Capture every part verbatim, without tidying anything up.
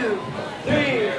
two, three.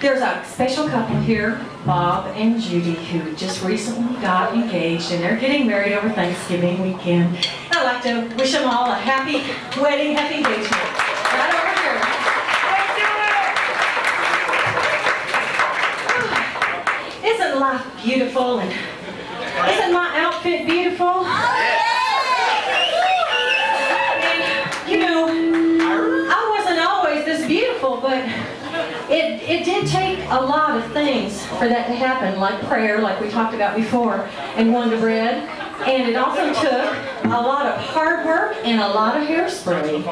There's a special couple here, Bob and Judy, who just recently got engaged, and they're getting married over Thanksgiving weekend. I'd like to wish them all a happy wedding, happy engagement. Right over here. Let's do it! Isn't life beautiful? And isn't my outfit beautiful? And, you know, I wasn't always this beautiful, but It, it did take a lot of things for that to happen, like prayer, like we talked about before, and Wonder Bread. And it also took a lot of hard work and a lot of hairspray.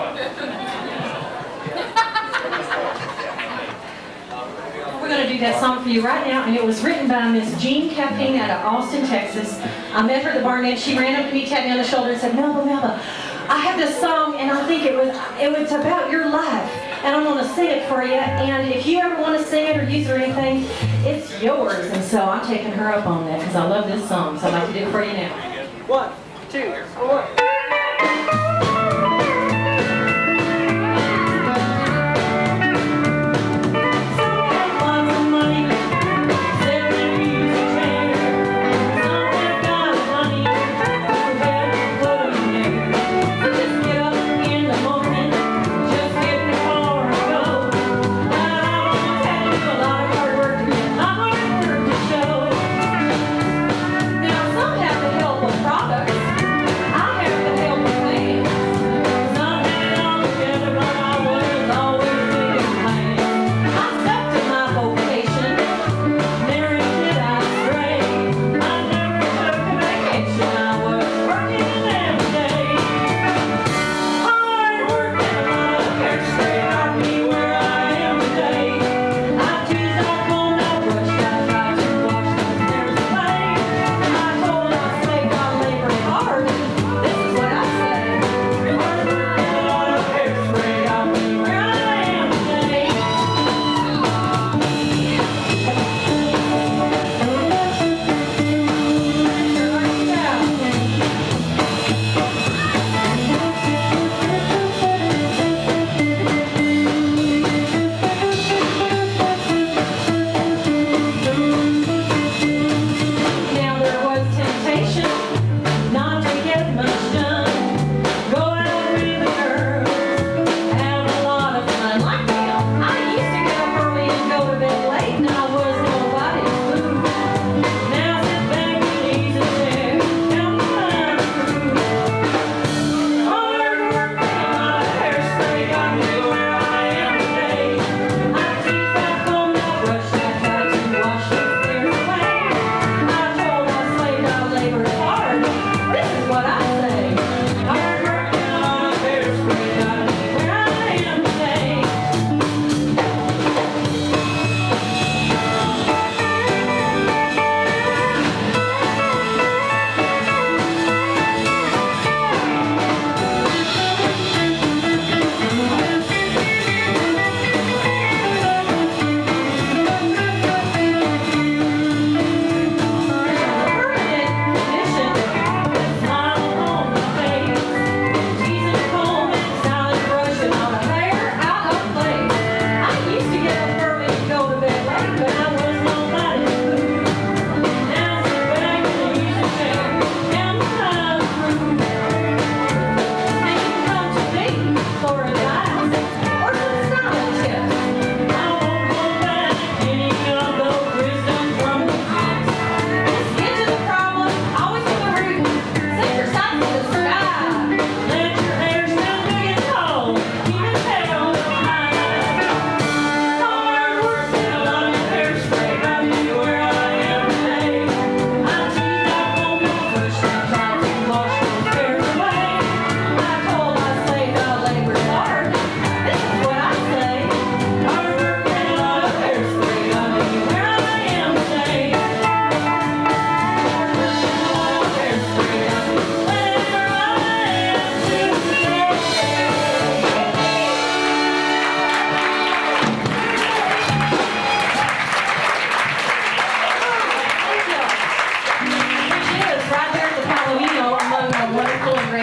We're going to do that song for you right now, and it was written by Miss Jean Caffeine out of Austin, Texas. I met her at the Barnett. She ran up to me, tapped me on the shoulder, and said, "Melba, Melba, I have this song, and I think it was it was about your life. And I'm going to sing it for you, and if you ever want to sing it or use it or anything, it's yours." And so I'm taking her up on that because I love this song, so I'd like to do it for you now. One, two, four. Product. I have to help with me.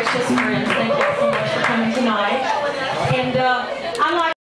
gracious friends. Thank you all so much for coming tonight. And uh, I like